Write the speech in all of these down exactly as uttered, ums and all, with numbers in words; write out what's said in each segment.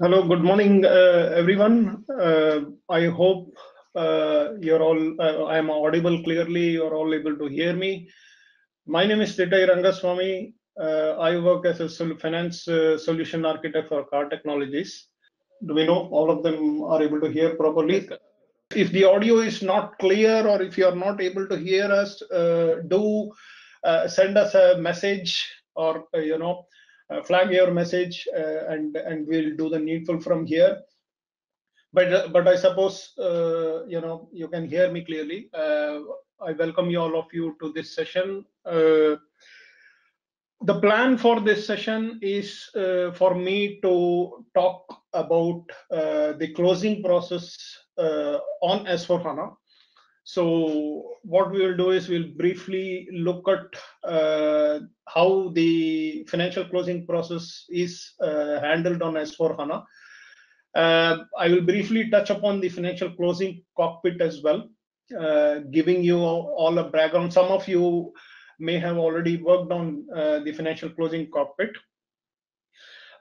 Hello, good morning, uh, everyone. Uh, I hope uh, you're all, uh, I am audible clearly, you're all able to hear me. My name is Theta Rangaswamy. Uh, I work as a finance uh, solution architect for Car Technologies. Do we know all of them are able to hear properly? Yes, if the audio is not clear or if you are not able to hear us, uh, do uh, send us a message or, uh, you know, Uh, flag your message uh, and and we'll do the needful from here. But uh, but I suppose uh, you know you can hear me clearly. Uh, I welcome you all of you to this session. Uh, the plan for this session is uh, for me to talk about uh, the closing process uh, on S four HANA. So what we will do is we'll briefly look at uh, how the financial closing process is uh, handled on S four HANA. Uh, I will briefly touch upon the financial closing cockpit as well, uh, giving you all a background. Some of you may have already worked on uh, the financial closing cockpit.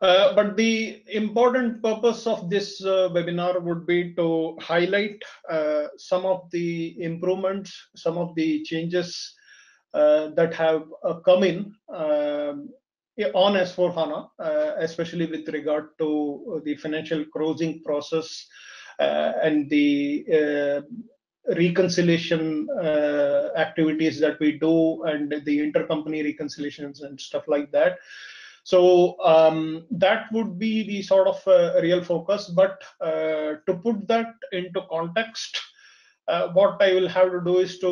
Uh, but the important purpose of this uh, webinar would be to highlight uh, some of the improvements, some of the changes uh, that have uh, come in uh, on S four HANA, uh, especially with regard to the financial closing process uh, and the uh, reconciliation uh, activities that we do and the intercompany reconciliations and stuff like that. So um, that would be the sort of uh, real focus. But uh, to put that into context, uh, what I will have to do is to,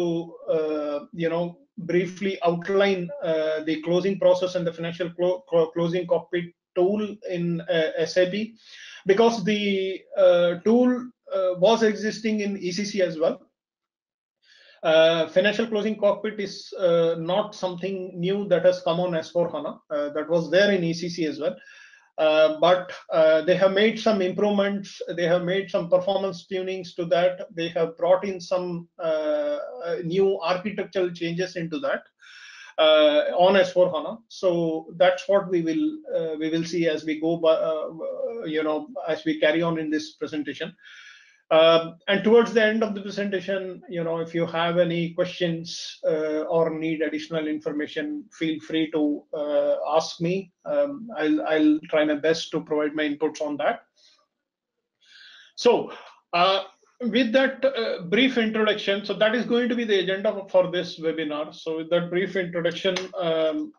uh, you know, briefly outline uh, the closing process and the financial clo clo closing cockpit tool in uh, S A P, because the uh, tool uh, was existing in E C C as well. Uh, financial closing cockpit is uh, not something new that has come on S four HANA. Uh, that was there in E C C as well, uh, but uh, they have made some improvements. They have made some performance tunings to that. They have brought in some uh, new architectural changes into that uh, on S four HANA. So that's what we will uh, we will see as we go, by, uh, you know, as we carry on in this presentation. Uh, and towards the end of the presentation, you know, if you have any questions uh, or need additional information, feel free to uh, ask me. Um, I'll, I'll try my best to provide my inputs on that. So uh, with that uh, brief introduction, so that is going to be the agenda for this webinar. So with that brief introduction, um,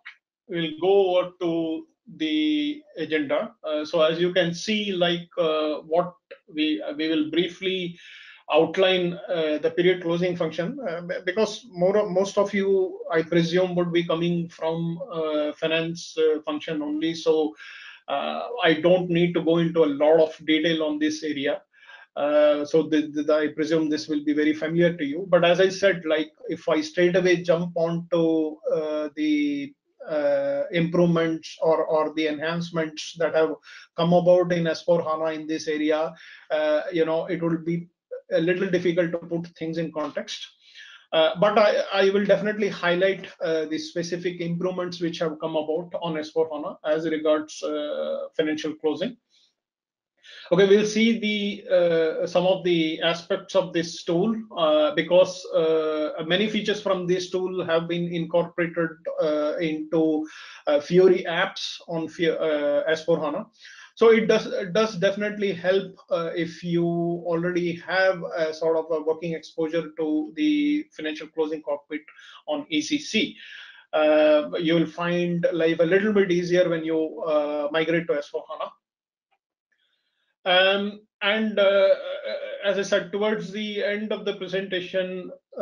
we'll go over to the agenda. Uh, so as you can see, like uh, what we we will briefly outline uh, the period closing function, uh, because more of, most of you, I presume, would be coming from uh, finance uh, function only. So uh, I don't need to go into a lot of detail on this area. Uh, so the, the, I presume this will be very familiar to you. But as I said, like if I straight away jump onto uh, the Uh, improvements or, or the enhancements that have come about in S four HANA in this area, uh, you know, it will be a little difficult to put things in context. Uh, but I, I will definitely highlight uh, the specific improvements which have come about on S four HANA as regards uh, financial closing. Okay, we'll see the uh, some of the aspects of this tool uh, because uh, many features from this tool have been incorporated uh, into uh, Fiori apps on uh, S four HANA. So it does it does definitely help uh, if you already have a sort of a working exposure to the financial closing cockpit on E C C. Uh, you will find life a little bit easier when you uh, migrate to S four HANA. Um, and uh, as I said, towards the end of the presentation,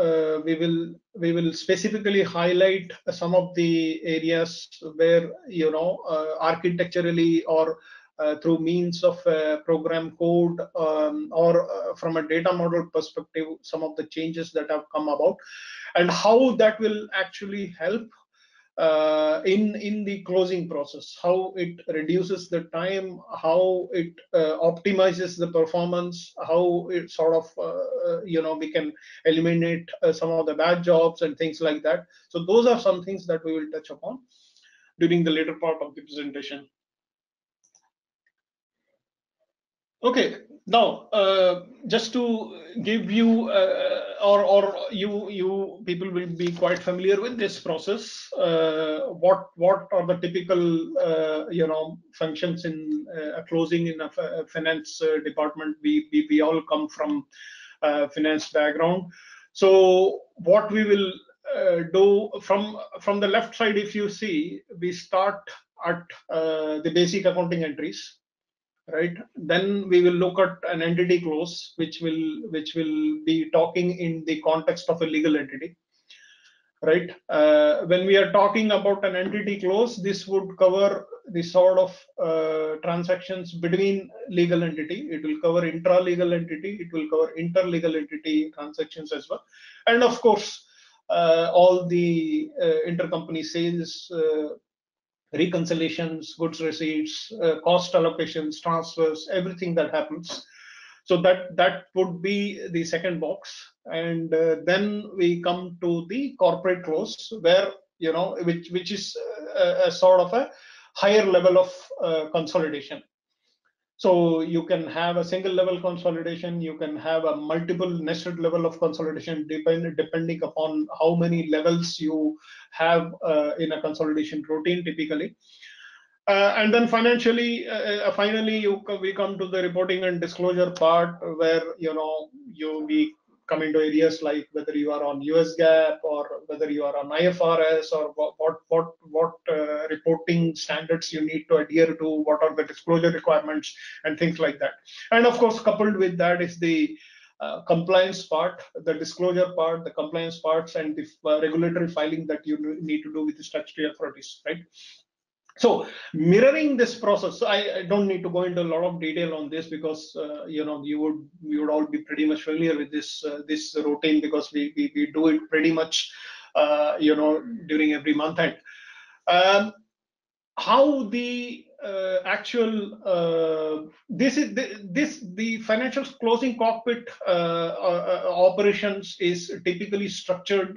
uh, we will we will specifically highlight some of the areas where, you know, uh, architecturally or uh, through means of uh, program code um, or uh, from a data model perspective, some of the changes that have come about and how that will actually help uh in in the closing process, how it reduces the time, how it uh, optimizes the performance, how it sort of uh, you know we can eliminate uh, some of the bad jobs and things like that. So those are some things that we will touch upon during the later part of the presentation. Okay, now uh, just to give you uh, or or you you people will be quite familiar with this process. Uh, what what are the typical uh, you know functions in uh, closing in a, a finance uh, department? We, we we all come from uh, finance background, so what we will uh, do from from the left side, if you see, we start at uh, the basic accounting entries. Right, then we will look at an entity close, which will which will be talking in the context of a legal entity. Right, uh, when we are talking about an entity close, this would cover the sort of uh, transactions between legal entity. It will cover intra-legal entity. It will cover inter-legal entity transactions as well, and of course, uh, all the uh, intercompany sales. Uh, reconciliations, goods receipts, uh, cost allocations, transfers, everything that happens. So that that would be the second box. And uh, then we come to the corporate close, where you know which which is a, a sort of a higher level of uh, consolidation. So you can have a single level consolidation, you can have a multiple nested level of consolidation, depend, depending upon how many levels you have uh, in a consolidation routine typically. Uh, and then financially, uh, finally, you we come to the reporting and disclosure part, where you know you we come into areas like whether you are on U S GAAP or whether you are on I F R S, or what what what uh, reporting standards you need to adhere to, what are the disclosure requirements, and things like that. And of course, coupled with that is the uh, compliance part, the disclosure part, the compliance parts, and the uh, regulatory filing that you need to do with the statutory authorities, right? So mirroring this process, I, I don't need to go into a lot of detail on this, because uh, you know you would you would all be pretty much familiar with this uh, this routine, because we, we we do it pretty much uh, you know during every month end. Um, how the uh, actual uh, this is the, this the financial closing cockpit uh, uh, operations is typically structured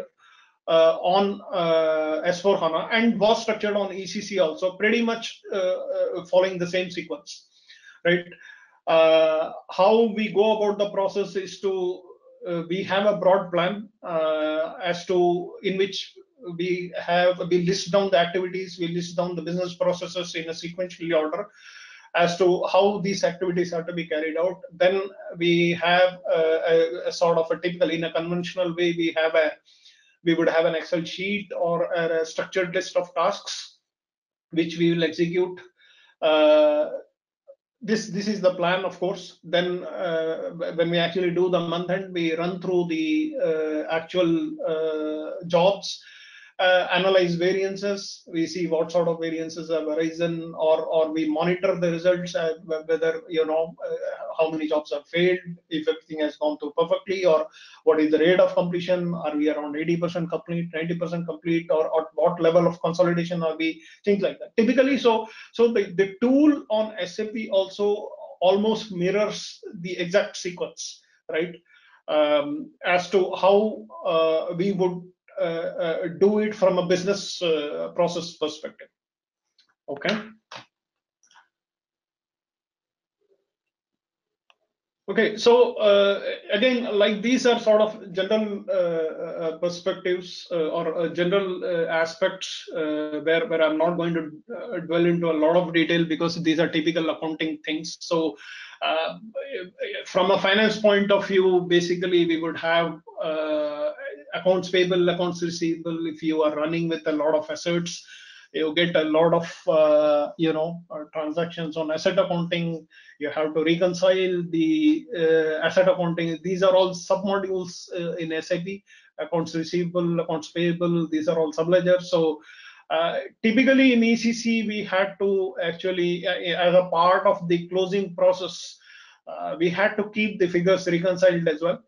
Uh, on uh, S four HANA, and was structured on E C C also, pretty much uh, uh, following the same sequence, right? Uh, how we go about the process is to uh, we have a broad plan uh, as to in which we have we list down the activities, we list down the business processes in a sequential order as to how these activities are to be carried out. Then we have uh, a, a sort of a typical, in a conventional way, we have a we would have an Excel sheet or a structured list of tasks which we will execute. Uh, this this is the plan, of course. Then uh, when we actually do the month end, we run through the uh, actual uh, jobs, uh, analyze variances. We see what sort of variances have arisen, or or we monitor the results, uh, whether you know uh, how many jobs have failed, if everything has gone through perfectly, or what is the rate of completion? Are we around eighty percent complete, ninety percent complete, or at what level of consolidation are we? Things like that. Typically, so so the, the tool on S A P also almost mirrors the exact sequence, right? Um, as to how uh, we would uh, uh, do it from a business uh, process perspective. Okay. Okay, so uh, again, like these are sort of general uh, uh, perspectives uh, or uh, general uh, aspects uh, where, where I'm not going to uh, dwell into a lot of detail, because these are typical accounting things. So uh, from a finance point of view, basically we would have uh, accounts payable, accounts receivable. If you are running with a lot of assets, you get a lot of uh, you know transactions on asset accounting. You have to reconcile the uh, asset accounting. These are all submodules uh, in S A P. Accounts receivable, accounts payable. These are all subledgers. So uh, typically in E C C, we had to actually, uh, as a part of the closing process, uh, we had to keep the figures reconciled as well.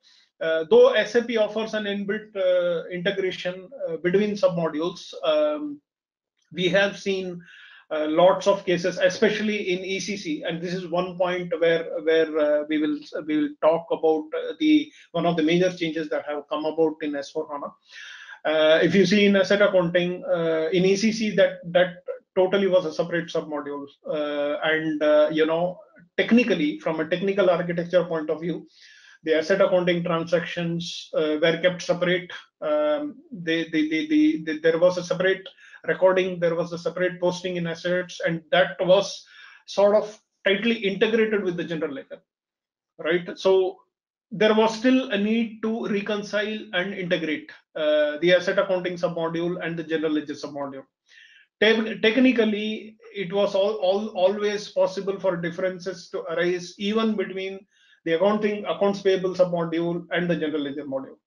Uh, though S A P offers an inbuilt uh, integration uh, between submodules. Um, We have seen uh, lots of cases, especially in E C C, and this is one point where where uh, we will we will talk about the one of the major changes that have come about in S four HANA. Uh, if you see in asset accounting uh, in E C C, that that totally was a separate submodule, uh, and uh, you know technically, from a technical architecture point of view, the asset accounting transactions uh, were kept separate. Um, they, they, they, they, they, there was a separate recording, there was a separate posting in assets, and that was sort of tightly integrated with the general ledger, right? So there was still a need to reconcile and integrate uh, the asset accounting submodule and the general ledger submodule. Te- technically, it was all, all, always possible for differences to arise even between the accounting accounts payable submodule and the general ledger module,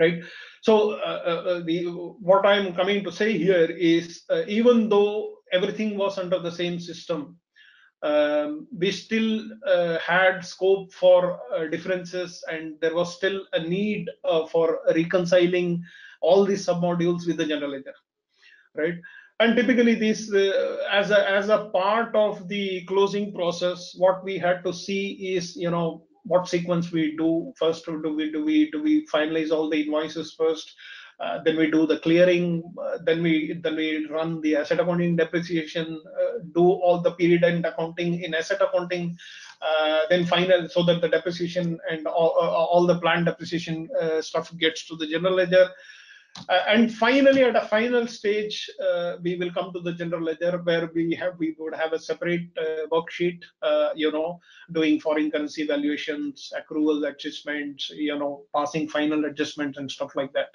right? So uh, uh, the what I am coming to say here is uh, even though everything was under the same system, um, we still uh, had scope for uh, differences, and there was still a need uh, for reconciling all these submodules with the general ledger, right? And typically, this uh, as a as a part of the closing process, what we had to see is, you know, what sequence we do first. Do we do we do we finalize all the invoices first? Uh, then we do the clearing. Uh, then we then we run the asset accounting depreciation. Uh, do all the period end accounting in asset accounting. Uh, then final, so that the depreciation and all, uh, all the planned depreciation uh, stuff gets to the general ledger. Uh, and finally, at a final stage, uh, we will come to the general ledger, where we have we would have a separate uh, worksheet, uh, you know, doing foreign currency valuations, accrual adjustments, you know, passing final adjustments and stuff like that.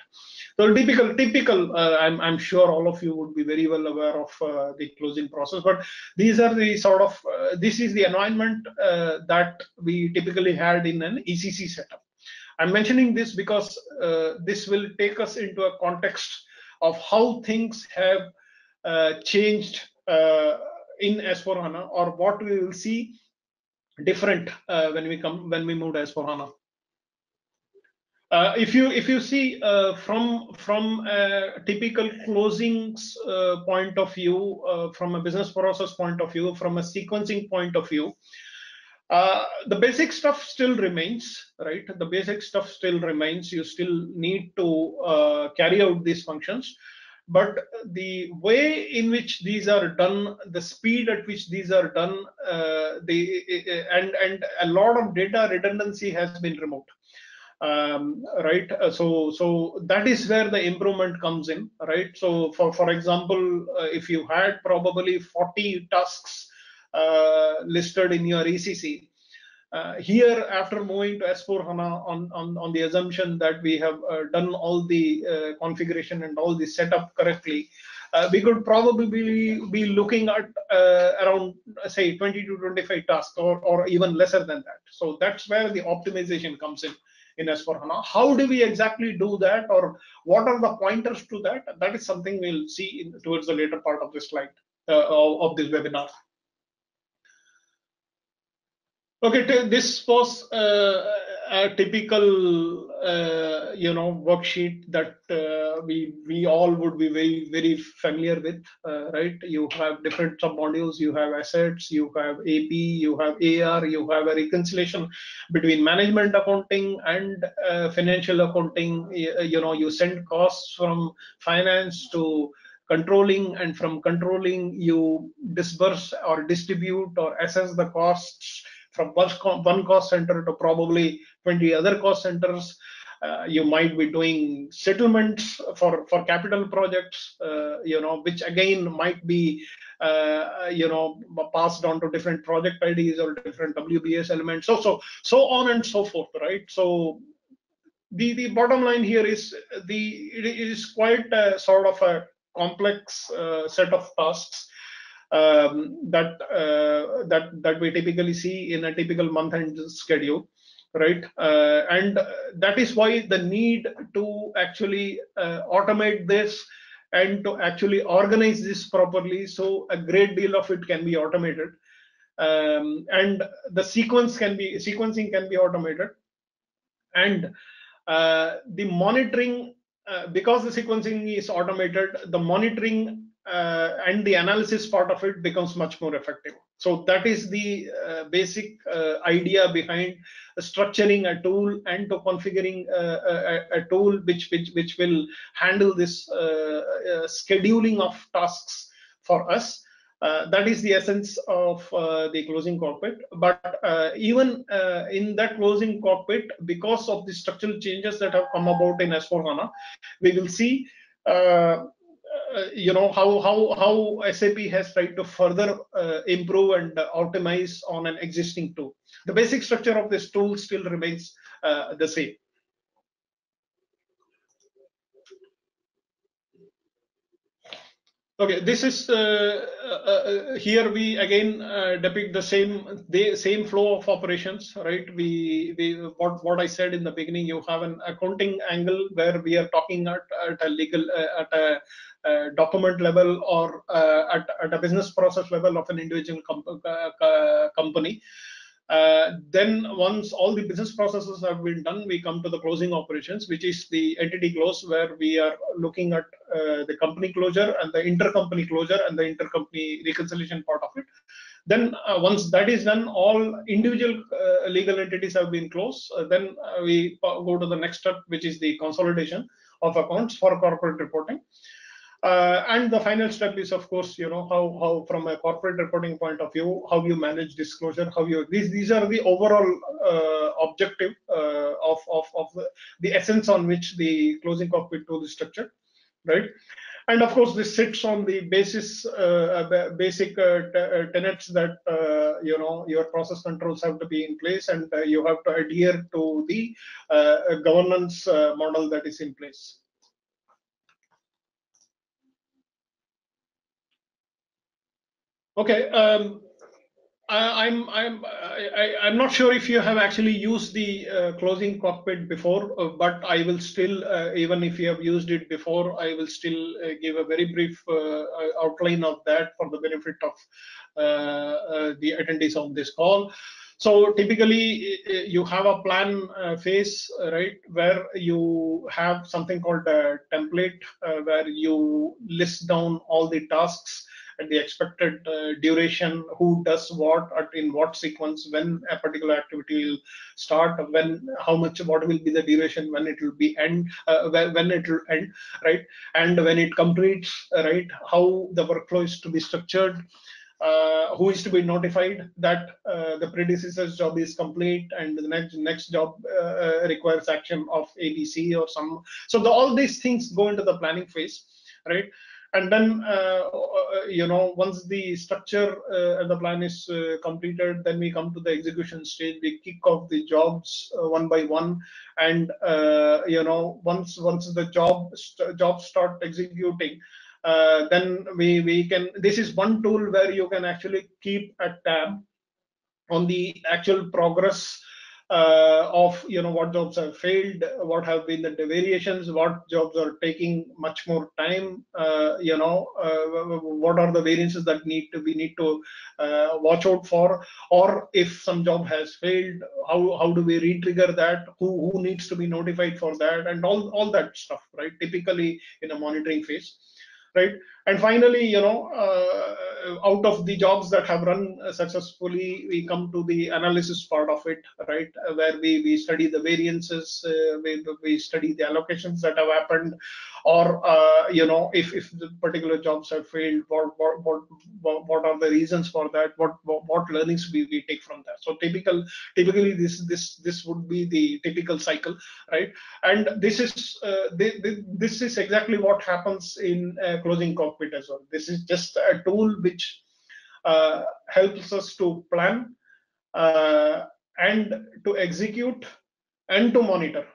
So typical, typical. Uh, I'm I'm sure all of you would be very well aware of uh, the closing process, but these are the sort of uh, this is the environment uh, that we typically had in an E C C setup. I'm mentioning this because uh, this will take us into a context of how things have uh, changed uh, in S four HANA, or what we will see different uh, when we come when we move to S four HANA. Uh, if you if you see uh, from from a typical closings uh, point of view, uh, from a business process point of view, from a sequencing point of view. Uh, the basic stuff still remains, right? The basic stuff still remains. You still need to uh, carry out these functions, but the way in which these are done, the speed at which these are done, uh, the and and a lot of data redundancy has been removed, um, right? So so that is where the improvement comes in, right? So for for example, uh, if you had probably forty tasks uh listed in your E C C, uh, here after moving to S four HANA on, on on the assumption that we have uh, done all the uh, configuration and all the setup correctly, uh, we could probably be, be looking at uh, around say twenty to twenty-five tasks, or, or even lesser than that. So that's where the optimization comes in in S four HANA. How do we exactly do that, or what are the pointers to that? That is something we'll see in, towards the later part of this slide uh, of, of this webinar. Okay, this was uh, a typical, uh, you know, worksheet that uh, we we all would be very very familiar with, uh, right? You have different submodules, you have assets, you have A P, you have A R, you have a reconciliation between management accounting and uh, financial accounting. You know, you send costs from finance to controlling, and from controlling you disburse or distribute or assess the costs from one cost center to probably twenty other cost centers. Uh, you might be doing settlements for for capital projects, uh, you know, which again might be uh, you know, passed on to different project I Ds or different W B S elements, so so so on and so forth, right? So the the bottom line here is the it is quite a sort of a complex uh, set of tasks um that uh, that that we typically see in a typical month end schedule, right? Uh, and that is why the need to actually uh, automate this and to actually organize this properly, so a great deal of it can be automated, um, and the sequence can be sequencing can be automated, and uh, the monitoring, uh, because the sequencing is automated, the monitoring Uh, and the analysis part of it becomes much more effective. So that is the uh, basic uh, idea behind structuring a tool and to configuring uh, a, a tool which which which will handle this uh, uh, scheduling of tasks for us. Uh, that is the essence of uh, the closing cockpit. But uh, even uh, in that closing cockpit, because of the structural changes that have come about in S four HANA, we will see uh, uh, you know how how how S A P has tried to further uh, improve and optimize on an existing tool. The basic structure of this tool still remains uh, the same. Okay, this is uh, uh, here we again uh, depict the same the same flow of operations, right? We we what what I said in the beginning. You have an accounting angle where we are talking at at a legal uh, at a uh, document level or uh, at at a business process level of an individual com uh, company. Uh, then once all the business processes have been done, we come to the closing operations, which is the entity close, where we are looking at uh, the company closure and the intercompany closure and the intercompany reconciliation part of it. Then uh, once that is done, all individual uh, legal entities have been closed. Uh, then uh, we go to the next step, which is the consolidation of accounts for corporate reporting. Uh, and the final step is, of course, you know, how, how from a corporate reporting point of view, how you manage disclosure, how you, these, these are the overall uh, objective uh, of, of, of the essence on which the closing cockpit tool is structured, right? And of course, this sits on the basis, uh, basic uh, tenets that, uh, you know, your process controls have to be in place, and uh, you have to adhere to the uh, governance uh, model that is in place. Okay, um, I, I'm I'm I, I'm not sure if you have actually used the uh, closing cockpit before, uh, but I will still, uh, even if you have used it before, I will still uh, give a very brief uh, outline of that for the benefit of uh, uh, the attendees on this call. So typically, you have a plan uh, phase, right, where you have something called a template, uh, where you list down all the tasks and the expected uh, duration, who does what, at in what sequence, when a particular activity will start, when, how much, what will be the duration, when it will be end, uh, when it will end, right, and when it completes, right, how the workflow is to be structured, uh, who is to be notified that uh, the predecessor's job is complete and the next next job uh, requires action of A B C or some. So the, all these things go into the planning phase, right? And then, uh, you know, once the structure uh, and the plan is uh, completed, then we come to the execution stage. We kick off the jobs uh, one by one, and uh, you know, once once the job st jobs start executing, uh, then we we can. This is one tool where you can actually keep a tab on the actual progress. Uh, of you know what jobs have failed, what have been the variations, what jobs are taking much more time, uh, you know uh, what are the variances that need to we need to uh, watch out for, or if some job has failed, how how do we re-trigger that, who who needs to be notified for that, and all all that stuff, right? Typically in a monitoring phase. Right, and finally, you know, uh, out of the jobs that have run successfully, we come to the analysis part of it, right, where we we study the variances, uh, we we study the allocations that have happened, or uh, you know, if if the particular jobs have failed, what what what what are the reasons for that? What what, what learnings we we take from that? So typical, typically this this this would be the typical cycle, right? And this is uh, they, they, this is exactly what happens in uh, closing cockpit as well. This is just a tool which uh, helps us to plan uh, and to execute and to monitor,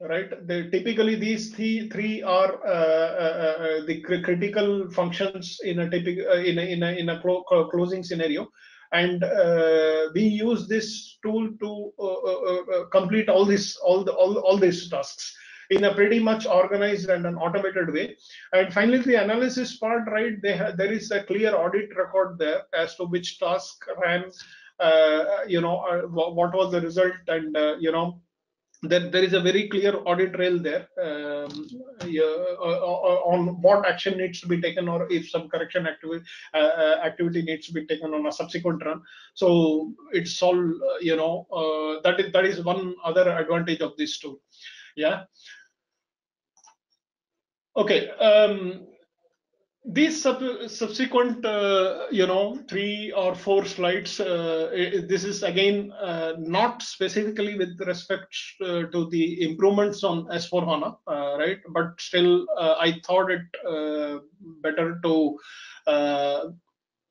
right? They, typically these three three are uh, uh, uh, the critical functions in a typical uh, in a in a, in a clo closing scenario, and uh, we use this tool to uh, uh, uh, complete all this all the all, all these tasks in a pretty much organized and an automated way. And finally, the analysis part, right? They ha there is a clear audit record there as to which task ran, uh, you know, uh, what was the result, and uh, you know, there there is a very clear audit trail there um, yeah, uh, uh, on what action needs to be taken, or if some correction activity uh, activity needs to be taken on a subsequent run. So it's all uh, you know uh, that is that is one other advantage of this tool. Yeah. Okay, um, These sub subsequent, uh, you know, three or four slides, uh, this is again uh, not specifically with respect uh, to the improvements on S four HANA, uh, right? But still, uh, I thought it uh, better to uh,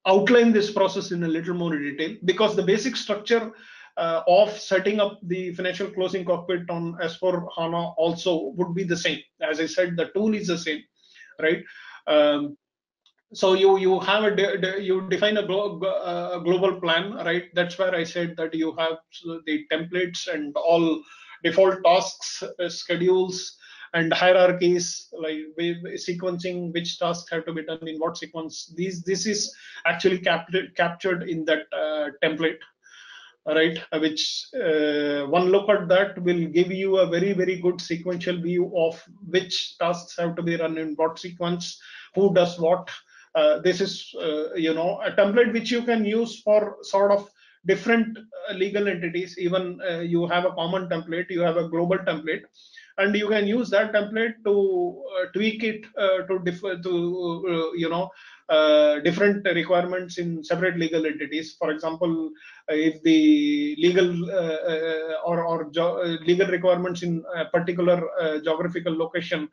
outline this process in a little more detail, because the basic structure uh, of setting up the financial closing cockpit on S four HANA also would be the same. As I said, the tool is the same, right? Um, so you you have a de de you define a glo uh, global plan, right? That's where I said that you have the templates and all default tasks, uh, schedules, and hierarchies, like sequencing which tasks have to be done in what sequence. These this is actually captured captured in that uh, template, right? Which uh, one look at that will give you a very very good sequential view of which tasks have to be run in what sequence, who does what. Uh, this is uh, you know, a template which you can use for sort of different uh, legal entities. Even uh, you have a common template, you have a global template, and you can use that template to uh, tweak it uh, to differ to uh, you know uh, different requirements in separate legal entities. For example, if the legal uh, or, or legal requirements in a particular uh, geographical location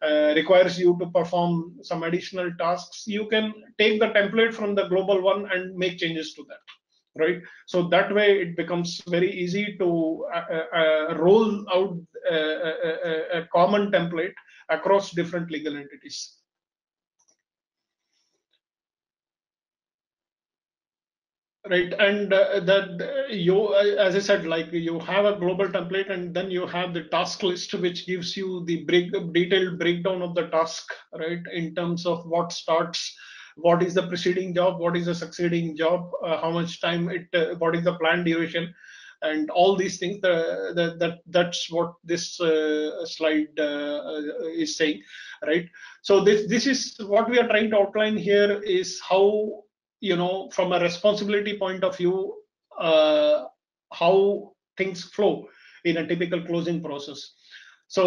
Uh, requires you to perform some additional tasks, you can take the template from the global one and make changes to that, right? So that way it becomes very easy to uh, uh, roll out uh, a, a common template across different legal entities. Right, and uh, that you, uh, as I said, like you have a global template, and then you have the task list, which gives you the break, detailed breakdown of the task, right? In terms of what starts, what is the preceding job, what is the succeeding job, uh, how much time it, uh, what is the planned duration, and all these things. The, the, that that's what this uh, slide uh, is saying, right? So this this is what we are trying to outline here, is how, you know, from a responsibility point of view, uh, how things flow in a typical closing process. So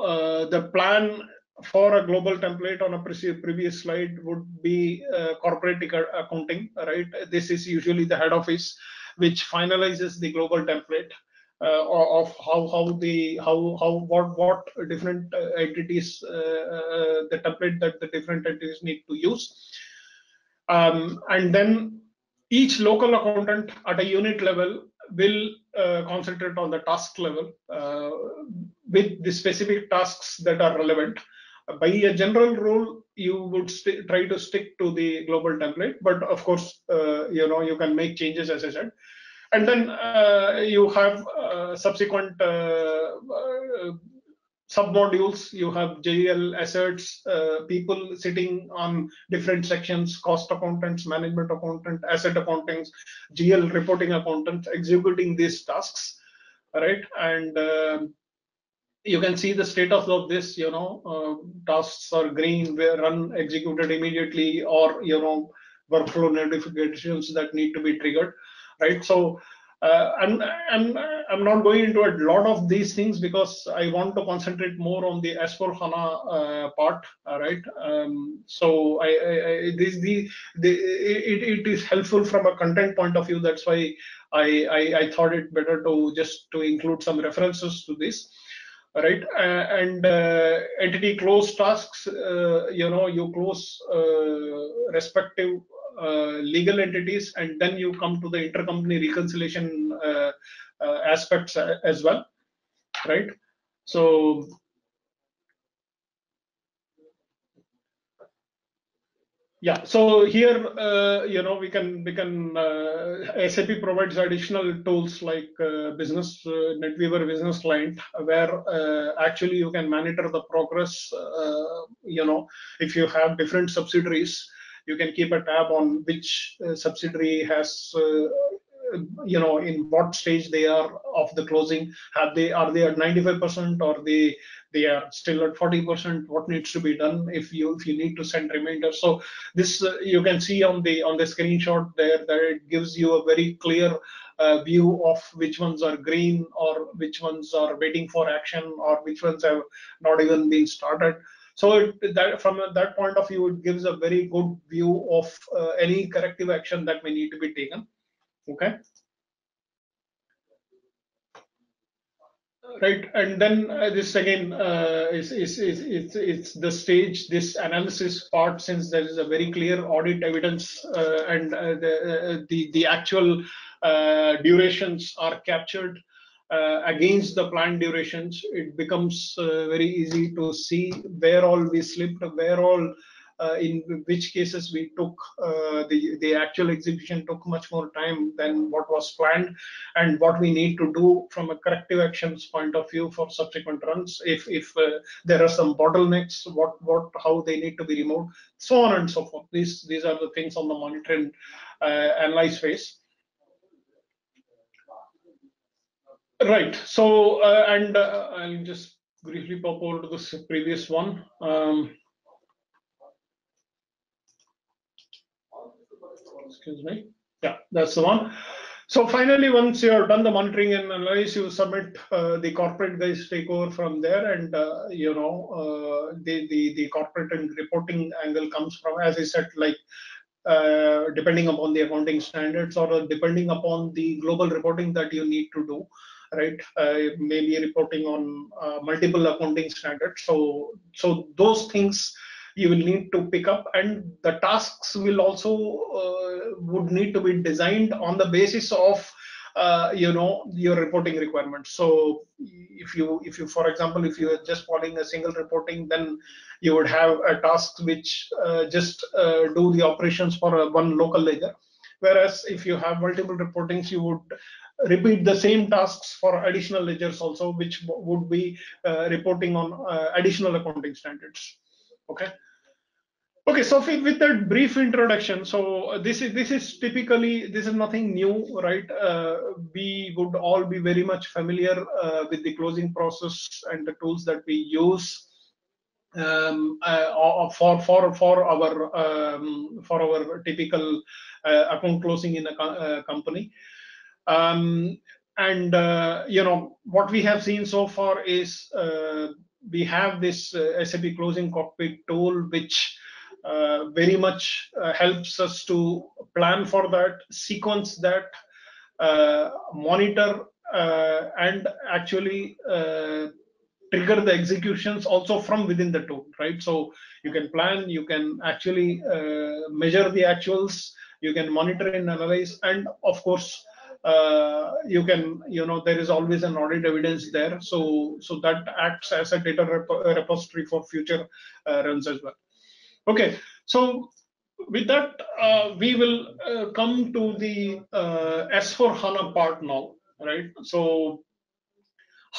uh, the plan for a global template on a previous slide would be uh, corporate accounting, right? This is usually the head office, which finalizes the global template uh, of how how the how how what what different entities uh, uh, the template that the different entities need to use. Um, and then each local accountant at a unit level will uh, concentrate on the task level uh, with the specific tasks that are relevant. By a general rule, you would try to stick to the global template, but of course, uh, you know, you can make changes, as I said. And then uh, you have uh, subsequent uh, uh, submodules. You have J L, assets, uh, people sitting on different sections, cost accountants, management accountant, asset accountants, G L reporting accountants, executing these tasks, right? And uh, you can see the status of this, you know, uh, tasks are green, were run, executed immediately, or, you know, workflow notifications that need to be triggered, right? So Uh, I'm, I'm, I'm not going into a lot of these things because I want to concentrate more on the S four HANA uh, part, all right? Um, so I, I, I, this, the, the, it, it is helpful from a content point of view. That's why I, I, I thought it better to just to include some references to this, all right? Uh, and uh, entity close tasks, uh, you know, you close uh, respective Uh, legal entities, and then you come to the intercompany reconciliation uh, uh, aspects as well, right? So yeah, so here uh, you know, we can we can uh, S A P provides additional tools like uh, business uh, NetWeaver business client, where uh, actually you can monitor the progress. Uh, you know, if you have different subsidiaries, you can keep a tab on which uh, subsidiary has, uh, you know, in what stage they are of the closing. Have they are they at ninety-five percent, or they they are still at forty percent? What needs to be done if you if you need to send reminders? So this uh, you can see on the on the screenshot there that it gives you a very clear uh, view of which ones are green, or which ones are waiting for action, or which ones have not even been started. So it, that from that point of view, it gives a very good view of uh, any corrective action that may need to be taken. Okay. Right, and then uh, this again uh, is, is, is, is, is the stage, this analysis part, since there is a very clear audit evidence uh, and uh, the, uh, the, the actual uh, durations are captured uh, against the planned durations, it becomes uh, very easy to see where all we slipped, where all uh, in which cases we took uh, the, the actual execution took much more time than what was planned, and what we need to do from a corrective actions point of view for subsequent runs, if, if uh, there are some bottlenecks, what, what, how they need to be removed, so on and so forth. These, these are the things on the monitor and uh, analyze phase. Right, so, uh, and uh, I'll just briefly pop over to this previous one. Um, Excuse me. Yeah, that's the one. So finally, once you have done the monitoring and analysis, you submit. Uh, the corporate guys take over from there, and uh, you know uh, the the the corporate and reporting angle comes from, as I said, like uh, depending upon the accounting standards or depending upon the global reporting that you need to do. Right, uh, maybe reporting on uh, multiple accounting standards. So so those things you will need to pick up, and the tasks will also uh, would need to be designed on the basis of uh, you know your reporting requirements. So if you if you for example, if you are just following a single reporting, then you would have a task which uh, just uh, do the operations for uh, one local ledger, whereas if you have multiple reportings, you would repeat the same tasks for additional ledgers also, which would be uh, reporting on uh, additional accounting standards. Okay. Okay, so with that brief introduction, so this is this is typically this is nothing new, right? Uh, we would all be very much familiar uh, with the closing process and the tools that we use um, uh, for for for our um, for our typical uh, account closing in a co uh, company. Um, and uh, you know what we have seen so far is. Uh, We have this uh, S A P Closing Cockpit tool, which uh, very much uh, helps us to plan for that, sequence that, uh, monitor, uh, and actually uh, trigger the executions also from within the tool, right? So you can plan, you can actually uh, measure the actuals, you can monitor and analyze, and of course, Uh, you can, you know, there is always an audit evidence there, so so that acts as a data rep repository for future uh, runs as well. Okay, so with that, uh, we will uh, come to the uh, S four HANA part now, right? So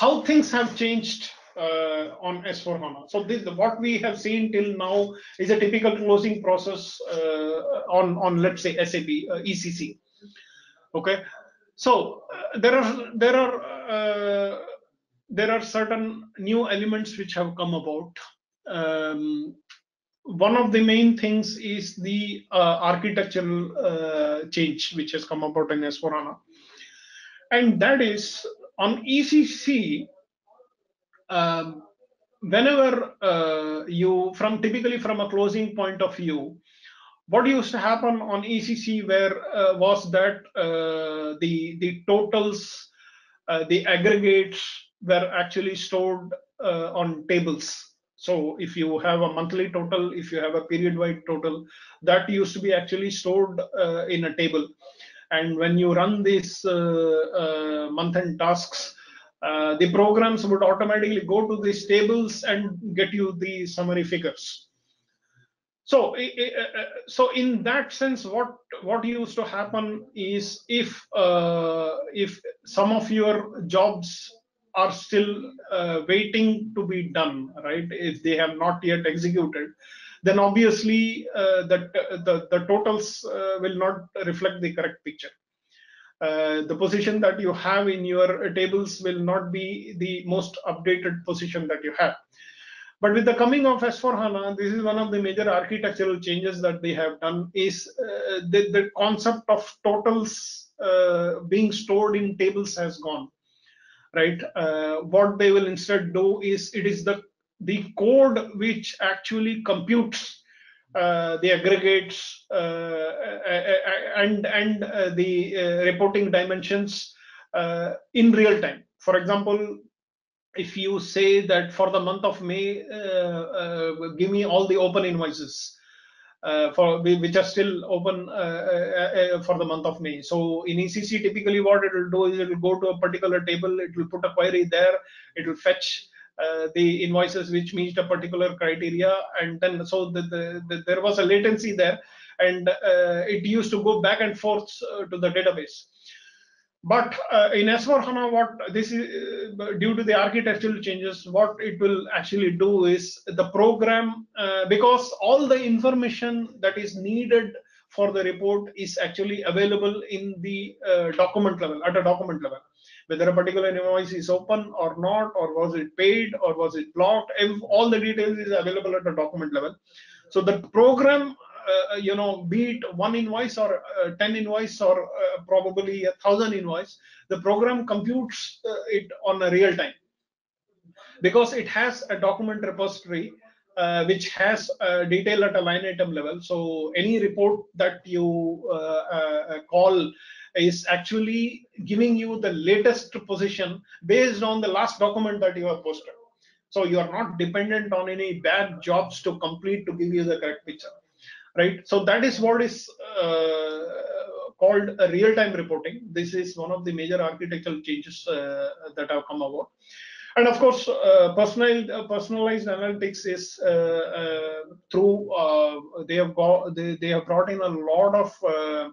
how things have changed uh, on S four HANA. So this, what we have seen till now is a typical closing process uh, on on let's say S A P uh, E C C. Okay. So uh, there are there are uh, there are certain new elements which have come about. Um, one of the main things is the uh, architectural uh, change which has come about in S four HANA, and that is on E C C. Um, whenever uh, you from typically from a closing point of view. What used to happen on E C C where uh, was that uh, the the totals, uh, the aggregates were actually stored uh, on tables. So if you have a monthly total, if you have a period-wide total, that used to be actually stored uh, in a table. And when you run these uh, uh, month-end tasks, uh, the programs would automatically go to these tables and get you the summary figures. So, so in that sense, what what used to happen is if uh, if some of your jobs are still uh, waiting to be done, right? If they have not yet executed, then obviously uh, the, the the totals uh, will not reflect the correct picture. Uh, the position that you have in your tables will not be the most updated position that you have. But with the coming of S four HANA, this is one of the major architectural changes that they have done is uh, the, the concept of totals uh, being stored in tables has gone, right? Uh, what they will instead do is it is the the code which actually computes uh, the aggregates uh, and and uh, the uh, reporting dimensions uh, in real time. For example, if you say that for the month of May, uh, uh, give me all the open invoices uh, for which are still open uh, uh, uh, for the month of May. So in E C C, typically what it will do is it will go to a particular table, it will put a query there, it will fetch uh, the invoices which meet a particular criteria, and then so the, the, the, there was a latency there, and uh, it used to go back and forth uh, to the database. But uh, in S four HANA, what this is uh, due to the architectural changes, what it will actually do is the program, uh, because all the information that is needed for the report is actually available in the uh, document level, at a document level, whether a particular invoice is open or not, or was it paid or was it blocked, all the details is available at a document level. So the program, Uh, you know, be it one invoice or uh, ten invoice or uh, probably a thousand invoice, the program computes uh, it on a real time, because it has a document repository uh, which has uh, detail at a line item level. So any report that you uh, uh, call is actually giving you the latest position based on the last document that you have posted. So you are not dependent on any bad jobs to complete to give you the correct picture. Right, so that is what is uh, called a real-time reporting. This is one of the major architectural changes uh, that have come about. And of course, uh, personal, uh, personalized analytics is uh, uh, through uh, they have got they, they have brought in a lot of uh,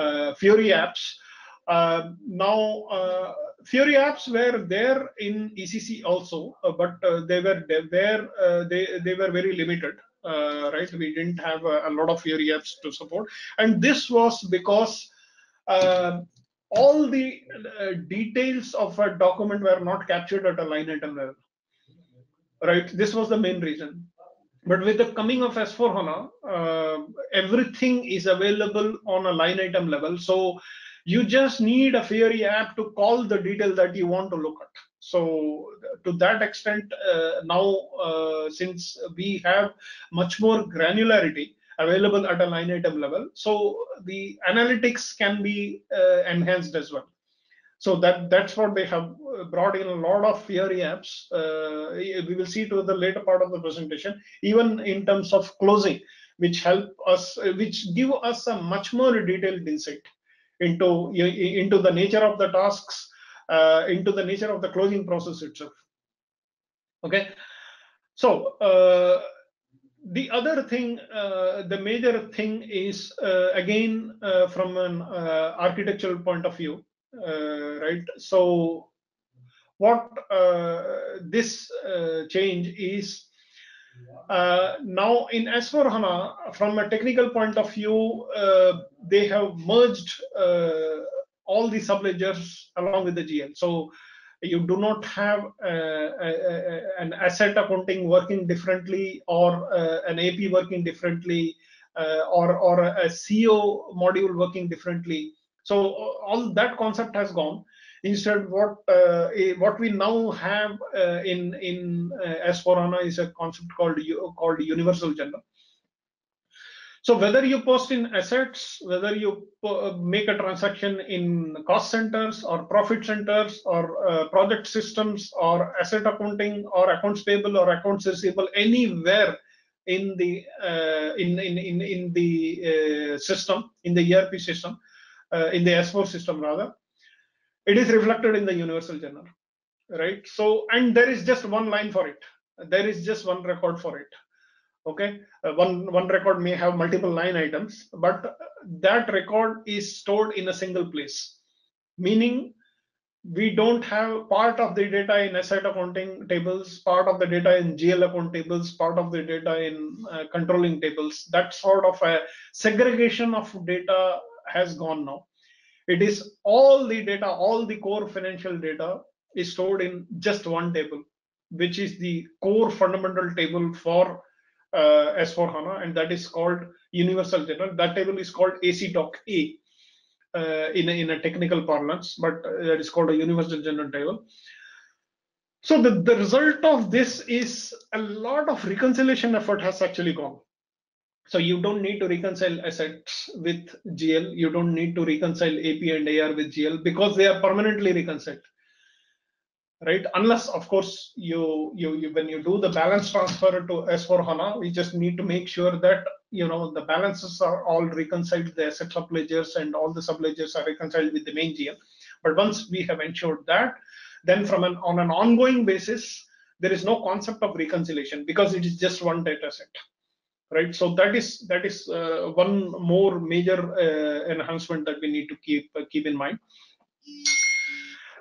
uh, Fiori apps. Uh, now, uh, Fiori apps were there in E C C also, uh, but uh, they were they were uh, they they were very limited. Uh, right, we didn't have a, a lot of Fiori apps to support, and this was because uh, all the uh, details of a document were not captured at a line item level. Right, this was the main reason. But with the coming of S four HANA, uh, everything is available on a line item level. So you just need a Fiori app to call the detail that you want to look at. So to that extent, uh, now uh, since we have much more granularity available at a line item level, so the analytics can be uh, enhanced as well. So that that's what they have brought in a lot of Fiori apps. Uh, we will see to the later part of the presentation, even in terms of closing, which help us, which give us a much more detailed insight into into the nature of the tasks. Uh, into the nature of the closing process itself. Okay, so uh, the other thing, uh, the major thing is uh, again uh, from an uh, architectural point of view, uh, right? So what uh, this uh, change is uh, now in S four HANA, from a technical point of view, uh, they have merged Uh, all the subledgers along with the G L. So you do not have uh, a, a, an asset accounting working differently, or uh, an A P working differently, uh, or, or a C O module working differently. So all that concept has gone. Instead, what uh, what we now have uh, in, in uh, S four HANA is a concept called, called universal journal. So whether you post in assets, whether you make a transaction in cost centers or profit centers or uh, project systems or asset accounting or accounts payable or accounts receivable, anywhere in the uh, in, in in in the uh, system, in the E R P system, uh, in the S four system rather, it is reflected in the universal journal, right? So, and there is just one line for it. There is just one record for it. Okay, uh, one one record may have multiple line items, but that record is stored in a single place, meaning we don't have part of the data in asset accounting tables, part of the data in G L account tables, part of the data in uh, controlling tables. That sort of a segregation of data has gone now. It is all the data, all the core financial data is stored in just one table, which is the core fundamental table for Uh, S four HANA, and that is called Universal Journal. That table is called A C Doc A uh, in, a, in a technical parlance, but that is called a Universal Journal table. So the, the result of this is a lot of reconciliation effort has actually gone. So you don't need to reconcile assets with G L. You don't need to reconcile A P and A R with G L because they are permanently reconciled, right? Unless, of course, you, you, you when you do the balance transfer to S four HANA, we just need to make sure that, you know, the balances are all reconciled, the asset subledgers and all the subledgers are reconciled with the main G L. But once we have ensured that, then from an on an ongoing basis, there is no concept of reconciliation because it is just one data set. Right, so that is that is uh, one more major uh, enhancement that we need to keep uh, keep in mind.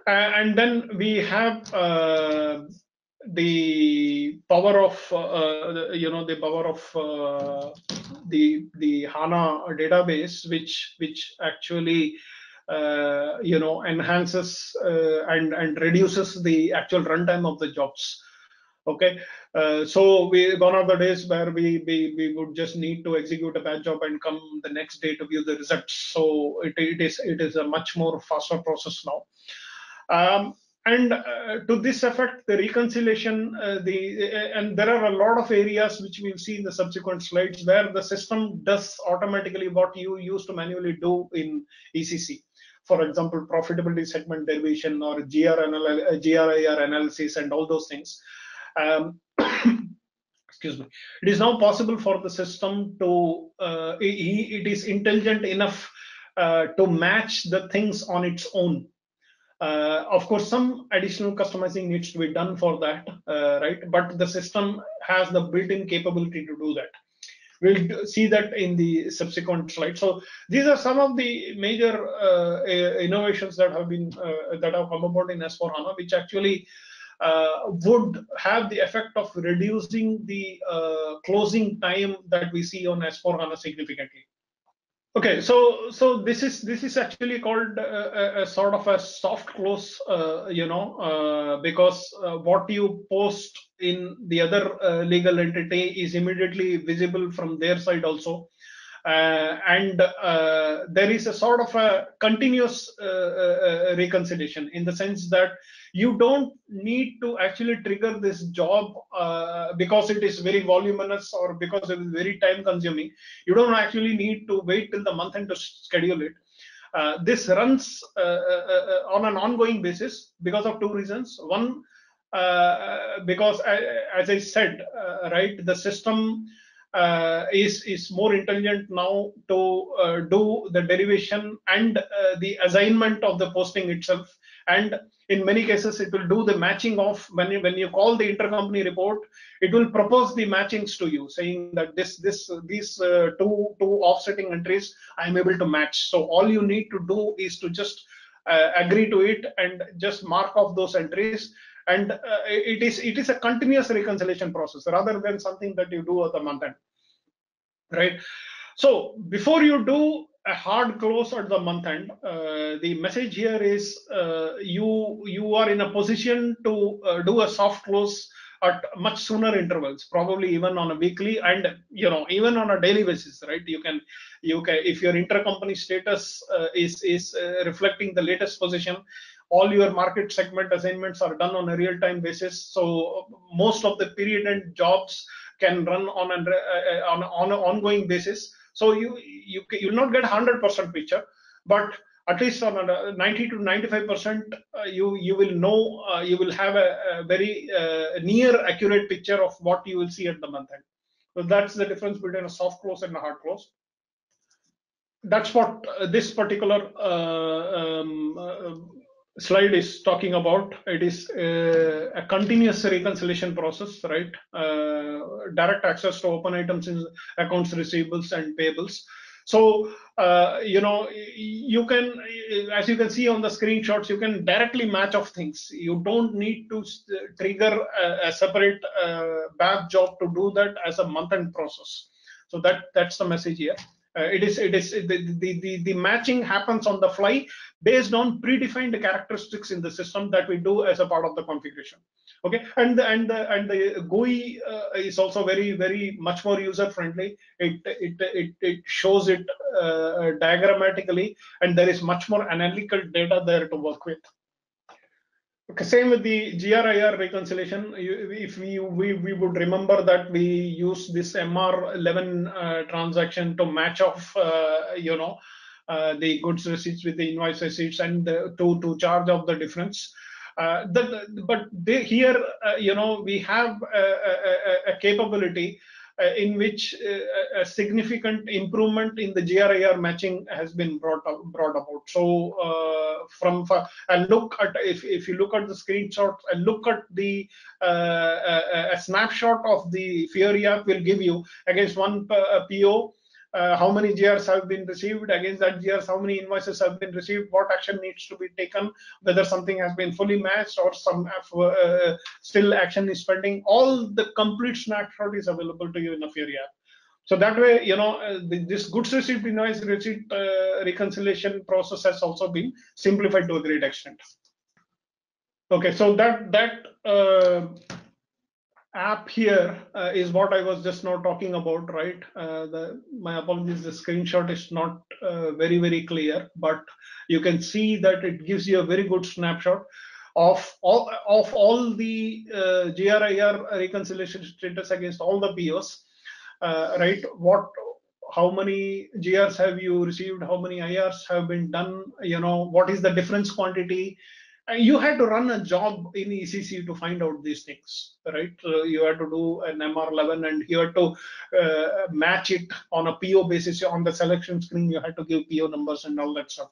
Uh, and then we have uh, the power of uh, you know the power of uh, the the HANA database, which which actually uh, you know enhances uh, and and reduces the actual runtime of the jobs. Okay, uh, so we one of the days where we, we we would just need to execute a batch job and come the next day to view the results. So it, it is it is a much more faster process now. Um, and uh, to this effect, the reconciliation, uh, the and there are a lot of areas which we'll see in the subsequent slides where the system does automatically what you used to manually do in E C C. For example, profitability segment derivation or G R I R analysis and all those things. Um, excuse me. It is now possible for the system to uh, it, it is intelligent enough uh, to match the things on its own. Uh, of course, some additional customizing needs to be done for that, uh, right? But the system has the built-in capability to do that. We'll see that in the subsequent slide. So these are some of the major uh, innovations that have been uh, that have come about in S four HANA, which actually Uh, would have the effect of reducing the uh, closing time that we see on S four HANA significantly. Okay, so so this is this is actually called a, a sort of a soft close, uh, you know, uh, because uh, what you post in the other uh, legal entity is immediately visible from their side also. Uh, and uh, there is a sort of a continuous uh, uh, reconciliation in the sense that you don't need to actually trigger this job uh, because it is very voluminous or because it is very time consuming. You don't actually need to wait till the month end to schedule it. Uh, this runs uh, uh, uh, on an ongoing basis because of two reasons. One, uh, because I, as I said, uh, right, the system Uh, is is more intelligent now to uh, do the derivation and uh, the assignment of the posting itself, and in many cases it will do the matching of when you, when you call the intercompany report, it will propose the matchings to you, saying that this this these uh, two two offsetting entries I am able to match. So all you need to do is to just uh, agree to it and just mark off those entries. And uh, it is it is a continuous reconciliation process rather than something that you do at the month end, right? So before you do a hard close at the month end, uh, the message here is uh, you you are in a position to uh, do a soft close at much sooner intervals, probably even on a weekly and you know even on a daily basis, right? You can you can if your intercompany status uh, is is uh, reflecting the latest position. All your market segment assignments are done on a real-time basis, so most of the period-end jobs can run on an uh, on, on an ongoing basis. So you you you'll not get one hundred percent picture, but at least on a ninety to ninety-five percent, uh, you you will know uh, you will have a, a very uh, near accurate picture of what you will see at the month end. So that's the difference between a soft close and a hard close. That's what uh, this particular. Uh, um, uh, slide is talking about. It is uh, a continuous reconciliation process, right? Uh, direct access to open items in accounts receivables and payables. So uh, you know you can, as you can see on the screenshots, you can directly match off things. You don't need to trigger a, a separate uh, batch job to do that as a month-end process. So that that's the message here. Uh, it is it is the, the the the matching happens on the fly based on predefined characteristics in the system that we do as a part of the configuration. Okay, and the, and the and the G U I uh, is also very very much more user friendly. It it it it shows it uh, diagrammatically, and there is much more analytical data there to work with. Okay, same with the G R I R reconciliation. You, if we, we we would remember that we use this M R eleven uh, transaction to match off, uh, you know, uh, the goods receipts with the invoice receipts and uh, to to charge off the difference. Uh, the, the, but they, here, uh, you know, we have a, a, a capability uh, in which a, a significant improvement in the G R I R matching has been brought up, brought about. So, uh, from and look at if if you look at the screenshots and look at the uh, a, a snapshot of the Fiori app will give you against one P O. Uh, how many G Rs have been received, against that G Rs, how many invoices have been received, what action needs to be taken, whether something has been fully matched or some uh, still action is pending. All the complete snapshot is available to you in a Fiori app. So that way, you know, uh, the, this goods receipt, invoice receipt uh, reconciliation process has also been simplified to a great extent. Okay, so that, that uh, app here uh, is what I was just now talking about, right? Uh, the, my apologies, the screenshot is not uh, very, very clear, but you can see that it gives you a very good snapshot of all, of all the uh, G R I R reconciliation status against all the P Os, uh, right? What, how many G Rs have you received? How many I Rs have been done? You know, what is the difference quantity? You had to run a job in E C C to find out these things, right? So you had to do an M R eleven and you had to uh, match it on a P O basis. On the selection screen, you had to give P O numbers and all that stuff.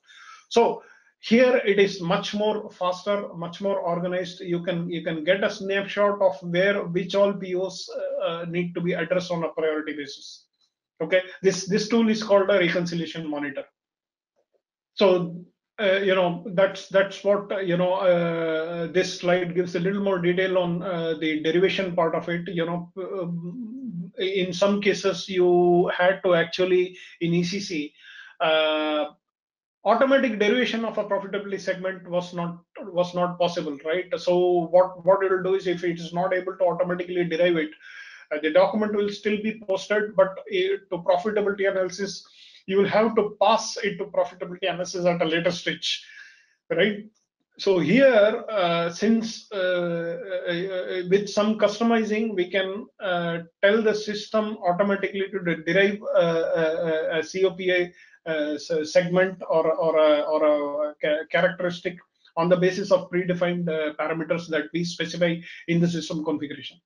So here it is much more faster, much more organized. You can you can get a snapshot of where which all P Os uh, need to be addressed on a priority basis. Okay, this this tool is called a reconciliation monitor. So. Uh, you know, that's that's what uh, you know. Uh, this slide gives a little more detail on uh, the derivation part of it. You know, um, in some cases you had to actually in E C C, uh, automatic derivation of a profitability segment was not was not possible, right? So what what it will do is if it is not able to automatically derive it, uh, the document will still be posted, but uh, to profitability analysis. You will have to pass it to profitability analysis at a later stage, right? So here, uh, since uh, uh, with some customizing, we can uh, tell the system automatically to derive uh, a, a C O P A uh, segment or, or, a, or a characteristic on the basis of predefined uh, parameters that we specify in the system configuration.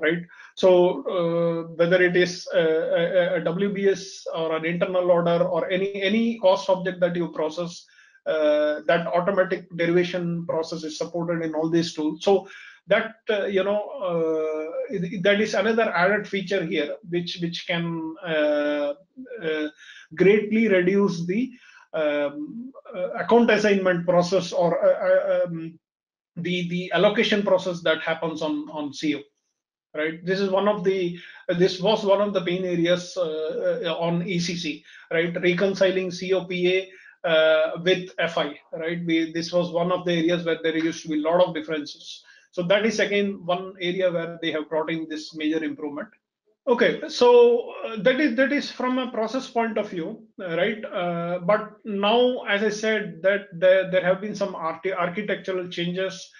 Right, so uh, whether it is a, a, a W B S or an internal order or any any cost object that you process, uh, that automatic derivation process is supported in all these tools. So that uh, you know uh, that is another added feature here, which which can uh, uh, greatly reduce the um, uh, account assignment process or uh, um, the the allocation process that happens on on C O. Right, this is one of the this was one of the pain areas uh, on E C C, right? Reconciling C O P A uh, with F I, right? We, this was one of the areas where there used to be a lot of differences. So that is again one area where they have brought in this major improvement. Okay, so that is that is from a process point of view, right? Uh, but now, as I said, that there, there have been some architectural changes.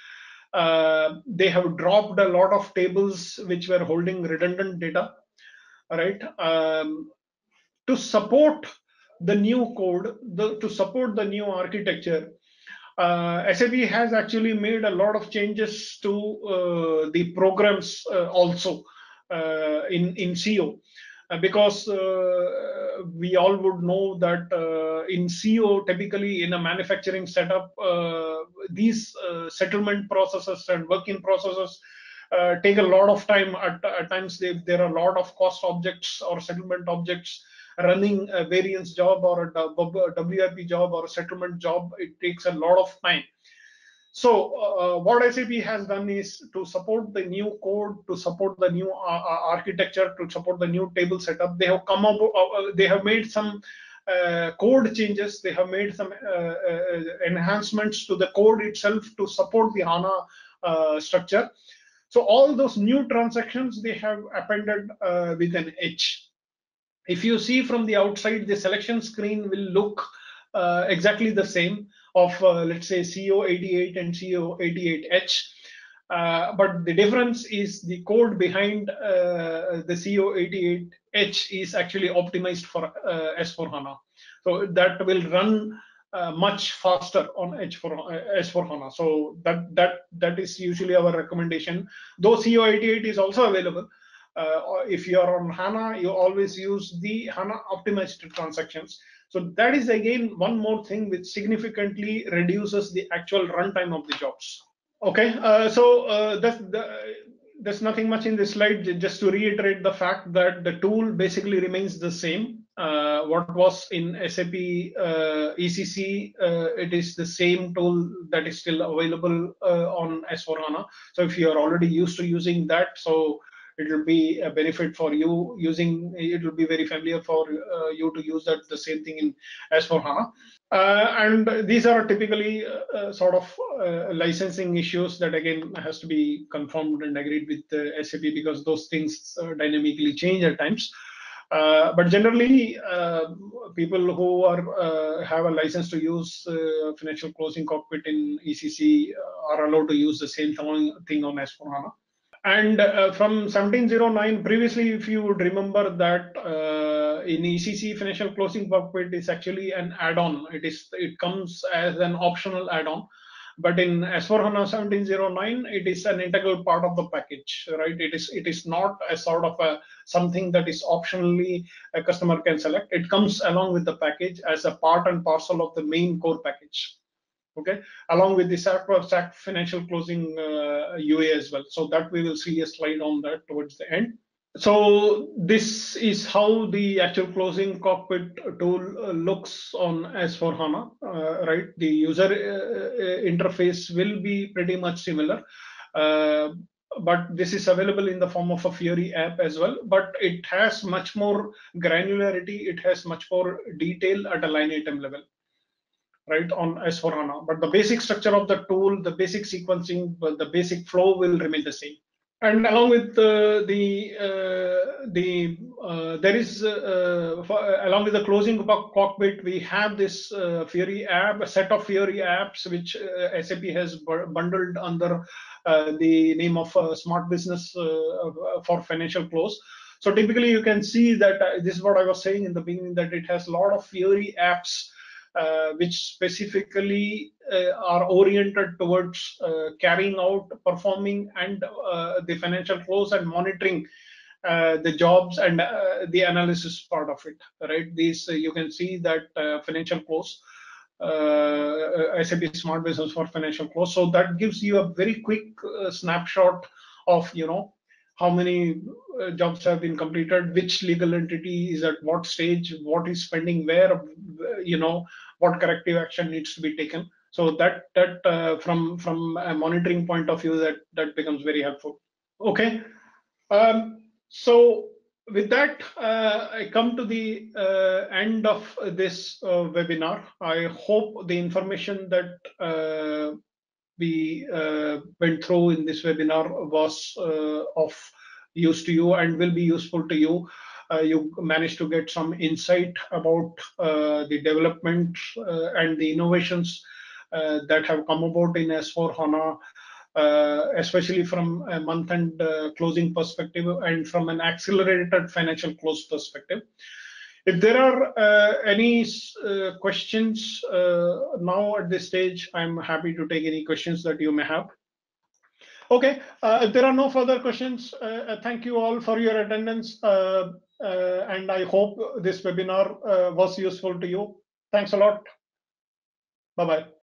Uh, they have dropped a lot of tables which were holding redundant data, right? Um, to support the new code, the, to support the new architecture, uh, S A P has actually made a lot of changes to uh, the programs uh, also uh, in, in C O. Because uh, we all would know that uh, in C O, typically in a manufacturing setup, uh, these uh, settlement processes and work-in processes uh, take a lot of time. At, at times, they, there are a lot of cost objects or settlement objects running a variance job or a W I P job or a settlement job. It takes a lot of time. So uh, what S A P has done is to support the new code, to support the new uh, architecture, to support the new table setup. They have come up, uh, they have made some uh, code changes. They have made some uh, uh, enhancements to the code itself to support the HANA uh, structure. So all those new transactions they have appended uh, with an H. If you see from the outside, the selection screen will look uh, exactly the same. of uh, let's say C O eighty-eight and C O eighty-eight H. Uh, but the difference is the code behind uh, the C O eighty-eight H is actually optimized for uh, S four HANA. So that will run uh, much faster on H four, uh, S four HANA. So that, that, that is usually our recommendation. Though C O eighty-eight is also available, uh, if you are on HANA, you always use the HANA optimized transactions. So that is again one more thing which significantly reduces the actual runtime of the jobs. Okay, uh, so uh, that's the, there's nothing much in this slide, just to reiterate the fact that the tool basically remains the same. Uh, what was in S A P uh, E C C, uh, it is the same tool that is still available uh, on S four HANA. So if you are already used to using that, so it will be a benefit for you using, it will be very familiar for uh, you to use that the same thing in S four HANA. Uh, and these are typically uh, sort of uh, licensing issues that again has to be confirmed and agreed with uh, S A P, because those things uh, dynamically change at times. Uh, but generally, uh, people who are uh, have a license to use uh, financial closing cockpit in E C C are allowed to use the same thing on S four HANA. And uh, from seventeen oh nine, previously, if you would remember that uh, in E C C, financial closing cockpit is actually an add-on. It is it comes as an optional add-on, but in S four HANA seventeen oh nine, it is an integral part of the package, right? It is it is not a sort of a something that is optionally a customer can select. It comes along with the package as a part and parcel of the main core package. Okay, along with the S A P financial closing uh, U A as well. So that we will see a slide on that towards the end. So this is how the actual closing cockpit tool looks on S four HANA, uh, right? The user uh, interface will be pretty much similar, uh, but this is available in the form of a Fiori app as well, but it has much more granularity. It has much more detail at a line item level, right, on S four HANA. But the basic structure of the tool, the basic sequencing, the basic flow will remain the same. And along with uh, the uh, the uh, there is uh, for, uh, along with the closing cockpit, we have this uh, Fiori app, a set of Fiori apps which uh, S A P has bundled under uh, the name of uh, Smart Business uh, for financial close. So typically, you can see that uh, this is what I was saying in the beginning, that it has a lot of Fiori apps, Uh, which specifically uh, are oriented towards uh, carrying out, performing, and uh, the financial close and monitoring uh, the jobs and uh, the analysis part of it, right? These uh, you can see that uh, financial close, uh, S A P Smart Business for financial close. So that gives you a very quick uh, snapshot of, you know, how many uh, jobs have been completed, which legal entity is at what stage, what is pending where, you know, what corrective action needs to be taken. So that that uh, from from a monitoring point of view, that that becomes very helpful. Okay, um, so with that, uh, I come to the uh, end of this uh, webinar. I hope the information that Uh, we uh, went through in this webinar was uh, of use to you and will be useful to you. Uh, you managed to get some insight about uh, the development uh, and the innovations uh, that have come about in S four HANA, uh, especially from a month-end uh, closing perspective and from an accelerated financial close perspective. If there are uh, any uh, questions uh, now at this stage, I'm happy to take any questions that you may have. Okay, uh, if there are no further questions, uh, thank you all for your attendance. Uh, uh, and I hope this webinar uh, was useful to you. Thanks a lot. Bye-bye.